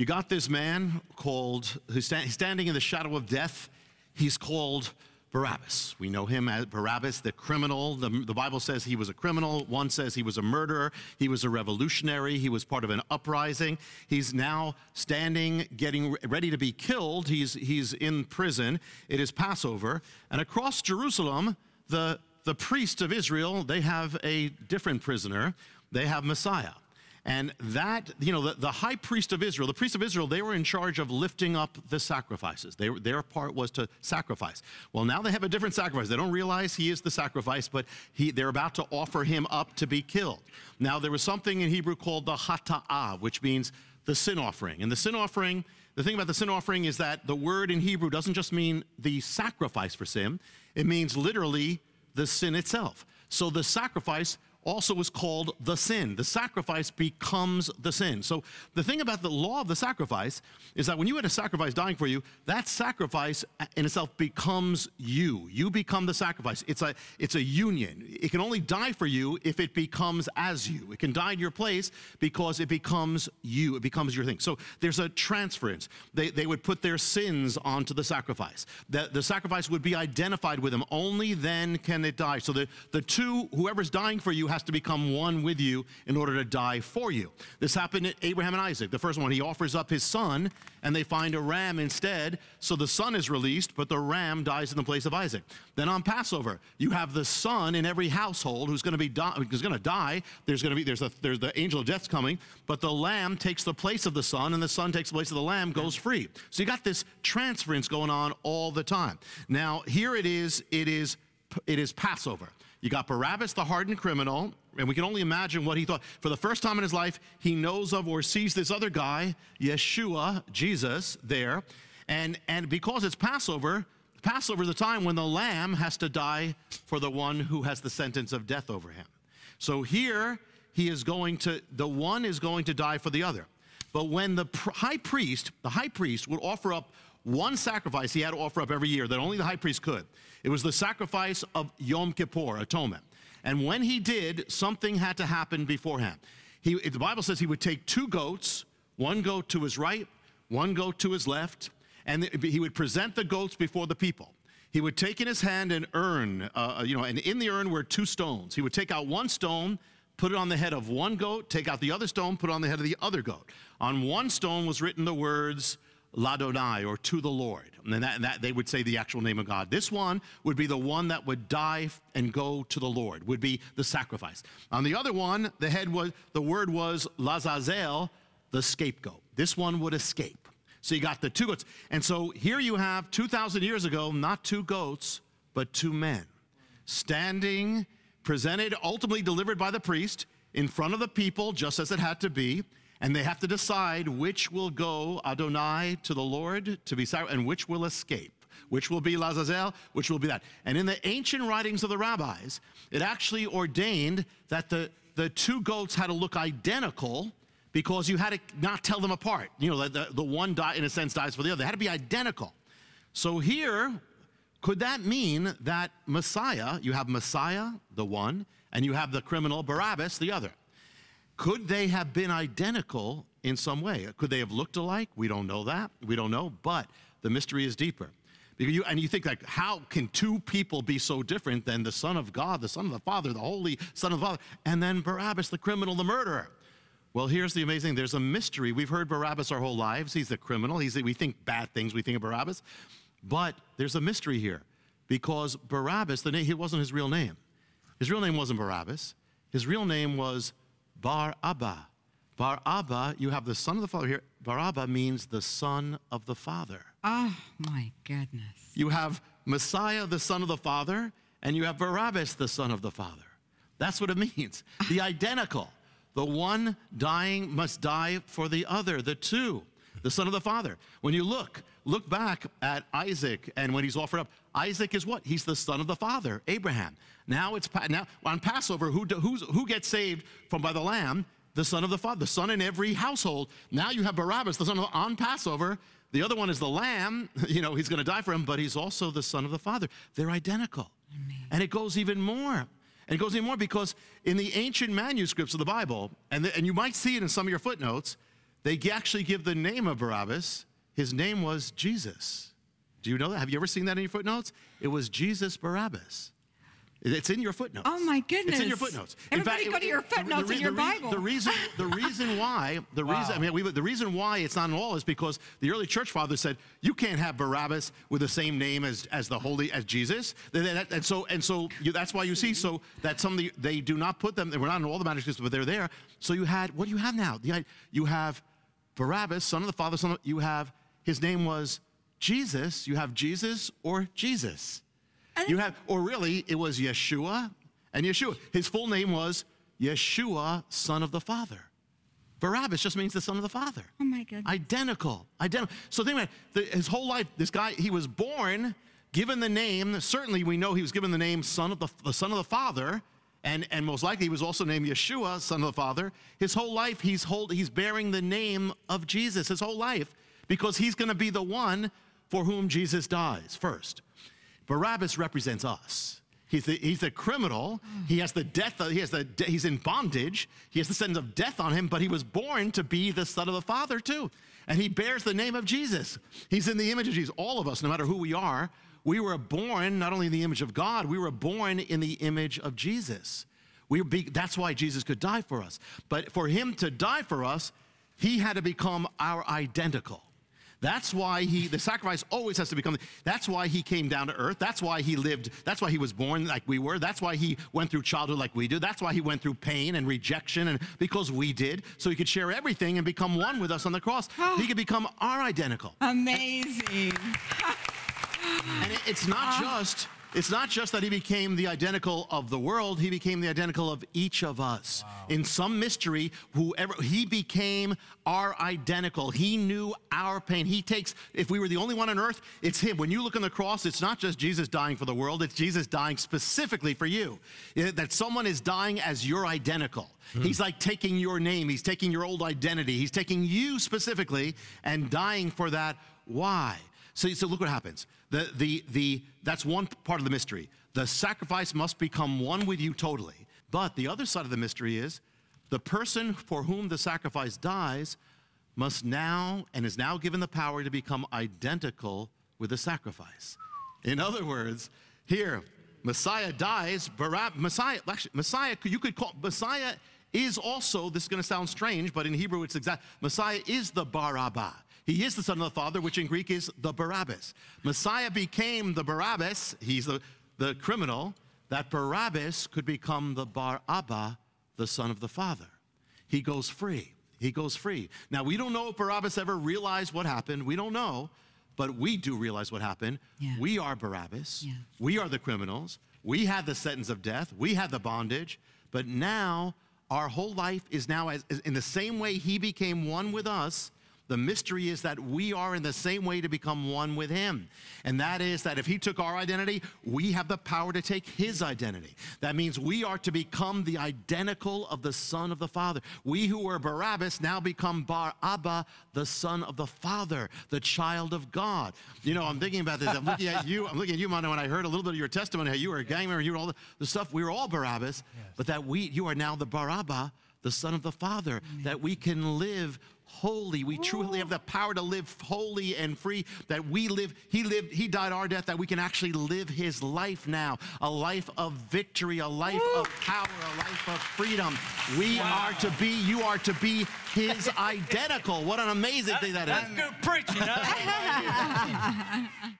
You got this man called, who's standing in the shadow of death. He's called Barabbas. We know him as Barabbas, the criminal. The Bible says he was a criminal. One says he was a murderer. He was a revolutionary. He was part of an uprising. He's now standing, getting ready to be killed. He's in prison. It is Passover. And across Jerusalem, the priests of Israel, they have a different prisoner. They have Messiah. And that, you know, the high priest of Israel, the priests of Israel, they were in charge of lifting up the sacrifices. Their part was to sacrifice. Well, now they have a different sacrifice. They don't realize he is the sacrifice, but they're about to offer him up to be killed. Now, there was something in Hebrew called the hata'ah, which means the sin offering. And the sin offering, the thing about the sin offering is that the word in Hebrew doesn't just mean the sacrifice for sin. It means literally the sin itself. So the sacrifice also was called the sin. The sacrifice becomes the sin. So the thing about the law of the sacrifice is that when you had a sacrifice dying for you, that sacrifice in itself becomes you. You become the sacrifice. It's a union. It can only die for you if it becomes as you. It can die in your place because it becomes you. It becomes your thing. So there's a transference. They would put their sins onto the sacrifice. The sacrifice would be identified with them. Only then can it die. So the two, whoever's dying for you, has to become one with you in order to die for you. This happened to Abraham and Isaac. The first one, he offers up his son, and they find a ram instead. So the son is released, but the ram dies in the place of Isaac. Then on Passover, you have the son in every household who's going to die. There's the angel of death's coming, but the lamb takes the place of the son, and the son takes the place of the lamb, goes free. So you got this transference going on all the time. Now here it is Passover. You got Barabbas, the hardened criminal, and we can only imagine what he thought. For the first time in his life, he knows of or sees this other guy, Yeshua, Jesus, there. And because it's Passover, Passover is the time when the lamb has to die for the one who has the sentence of death over him. So here, the one is going to die for the other. But when the high priest would offer up one sacrifice he had to offer up every year that only the high priest could. It was the sacrifice of Yom Kippur, atonement. And when he did, something had to happen beforehand. The Bible says he would take two goats, one goat to his right, one goat to his left, and he would present the goats before the people. He would take in his hand an urn, and in the urn were two stones. He would take out one stone, put it on the head of one goat, take out the other stone, put it on the head of the other goat. On one stone was written the words, L'Adonai, or to the Lord. And that they would say the actual name of God. This one would be the one that would die and go to the Lord, would be the sacrifice. On the other one, the word was Lazazel, the scapegoat. This one would escape. So you got the two goats. And so here you have 2,000 years ago, not two goats, but two men standing, presented, ultimately delivered by the priest in front of the people, just as it had to be. And they have to decide which will go Adonai to the Lord to be sacrificed, and which will escape, which will be Lazazel, which will be that. And in the ancient writings of the rabbis, it actually ordained that the two goats had to look identical because you had to not tell them apart. You know, the one, in a sense, dies for the other. They had to be identical. So here, could that mean that Messiah, you have Messiah, the one, and you have the criminal Barabbas, the other? Could they have been identical in some way? Could they have looked alike? We don't know that. We don't know, but the mystery is deeper. Because you think, like, how can two people be so different than the Son of God, the Son of the Father, the Holy Son of the Father, and then Barabbas, the criminal, the murderer? Well, here's the amazing thing. There's a mystery. We've heard Barabbas our whole lives. He's the criminal. We think bad things. We think of Barabbas. But there's a mystery here because Barabbas, it wasn't his real name. His real name wasn't Barabbas. His real name was Barabbas. Barabbas, you have the Son of the Father here. Barabbas means the Son of the Father. Oh, my goodness. You have Messiah, the Son of the Father, and you have Barabbas, the Son of the Father. That's what it means. The identical. The one dying must die for the other, the two. The Son of the Father. When you look back at Isaac, and when he's offered up, Isaac is what? He's the son of the father, Abraham. Now on Passover, who gets saved by the lamb? The son of the father, the son in every household. Now you have Barabbas, the son of, on Passover. The other one is the lamb. You know, he's going to die for him, but he's also the son of the father. They're identical. Amazing. And it goes even more. And it goes even more because in the ancient manuscripts of the Bible, and you might see it in some of your footnotes, They actually give the name of Barabbas. His name was Jesus. Do you know that? Have you ever seen that in your footnotes? It was Jesus Barabbas. It's in your footnotes. Oh my goodness! It's in your footnotes. Everybody, in fact, go to your footnotes in your Bible. The reason why it's not in all is because the early church fathers said you can't have Barabbas with the same name as Jesus. And so that's why you see they do not put them. They were not in all the manuscripts, but they're there. So you had what do you have now? You have Barabbas, son of the father. You have his name was Jesus. You have Jesus or Jesus. You have, or really, it was Yeshua and Yeshua. His full name was Yeshua, son of the Father. Barabbas just means the son of the Father. Oh my goodness. Identical. So think about it. His whole life, this guy, he was born, given the name. Certainly, we know he was given the name son of the Father, and most likely he was also named Yeshua, son of the Father. His whole life, he's bearing the name of Jesus. His whole life, because he's going to be the one for whom Jesus dies first. Barabbas represents us. He's the criminal. He has the death. He's in bondage. He has the sentence of death on him. But he was born to be the son of the Father too, and he bears the name of Jesus. He's in the image of Jesus. All of us, no matter who we are, we were born not only in the image of God. We were born in the image of Jesus. That's why Jesus could die for us. But for him to die for us, he had to become our identical. That's why the sacrifice always has to become, that's why he came down to earth. That's why he lived, that's why he was born like we were. That's why he went through childhood like we do. That's why he went through pain and rejection, and because we did, so he could share everything and become one with us on the cross. Oh. He could become our identical. Amazing. And it's not just that he became the identical of the world, he became the identical of each of us. Wow. In some mystery, he became our identical. He knew our pain. If we were the only one on earth, it's him. When you look on the cross, it's not just Jesus dying for the world, it's Jesus dying specifically for you. That someone is dying as your identical. Mm. He's like taking your name, he's taking your old identity, he's taking you specifically and dying for that. Why? So look what happens. That's one part of the mystery. The sacrifice must become one with you totally. But the other side of the mystery is the person for whom the sacrifice dies must now and is now given the power to become identical with the sacrifice. In other words, here, Messiah dies, Messiah, you could call, Messiah is also, this is going to sound strange, but in Hebrew it's exact, Messiah is the Barabbas. He is the son of the Father, which in Greek is the Barabbas. Messiah became the Barabbas, he's the criminal, that Barabbas could become the Bar Abba, the son of the Father. He goes free. He goes free. Now, we don't know if Barabbas ever realized what happened. We don't know, but we do realize what happened. Yeah. We are Barabbas. Yeah. We are the criminals. We had the sentence of death. We had the bondage. But now, our whole life is now, in the same way he became one with us, the mystery is that we are in the same way to become one with him. And that is that if he took our identity, we have the power to take his identity. That means we are to become the identical of the son of the Father. We who were Barabbas now become Bar Abba, the son of the Father, the child of God. You know, I'm thinking about this. I'm looking at you, Mano, and I heard a little bit of your testimony, how you were a gang member, you were all the stuff. We were all Barabbas, yes. But that you are now the Bar Abba, the son of the Father, amen. That we can live holy. We truly have the power to live holy and free, that we live, he died our death, that we can actually live his life now, a life of victory, a life of power, a life of freedom. You are to be his identical. What an amazing thing that is. That's good preaching.